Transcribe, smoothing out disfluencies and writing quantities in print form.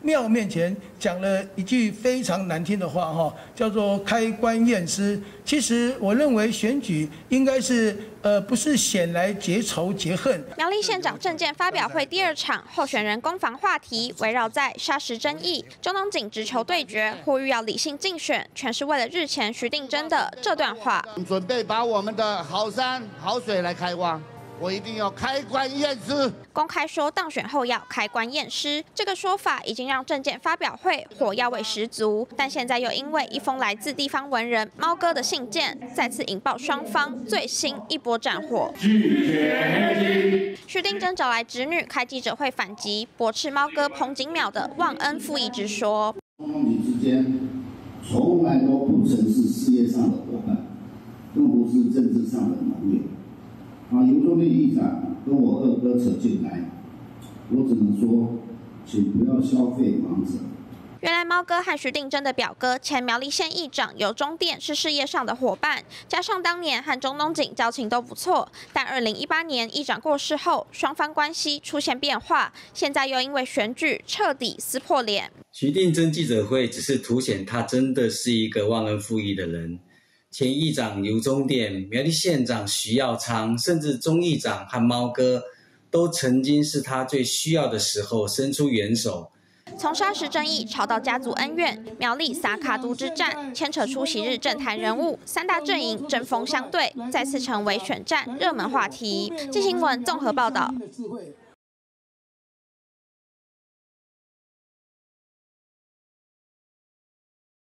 庙面前讲了一句非常难听的话哈，叫做开棺验尸。其实我认为选举应该是不是显来结仇结恨。苗栗县长政见发表会第2场，候选人攻防话题围绕在砂石争议、中东警直球对决，呼吁要理性竞选，全是为了日前徐定禎的这段话。准备把我们的好山好水来开挖。 我一定要开棺验尸。公开说当选后要开棺验尸，这个说法已经让政见发表会火药味十足。但现在又因为一封来自地方文人猫哥的信件，再次引爆双方最新一波战火。徐定禎找来侄女开记者会反击，驳斥猫哥彭景淼的忘恩负义之说。兄弟之间从来都不曾是事业上的伙伴，更不是政治上的盟友。 啊，游中立议长跟我二哥扯进来，我只能说，请不要消费盲者。原来猫哥和徐定禎的表哥前苗栗县议长游中电是事业上的伙伴，加上当年和中东警交情都不错，但2018年议长过世后，双方关系出现变化，现在又因为选举彻底撕破脸。徐定禎记者会只是凸显他真的是一个忘恩负义的人。 前议长游中电、苗栗县长徐耀昌，甚至中议长和猫哥，都曾经是他最需要的时候伸出援手。从砂石争议吵到家族恩怨，苗栗撒卡都之战牵扯出昔日政坛人物，三大阵营针锋相对，再次成为选战热门话题。镜新闻综合报道。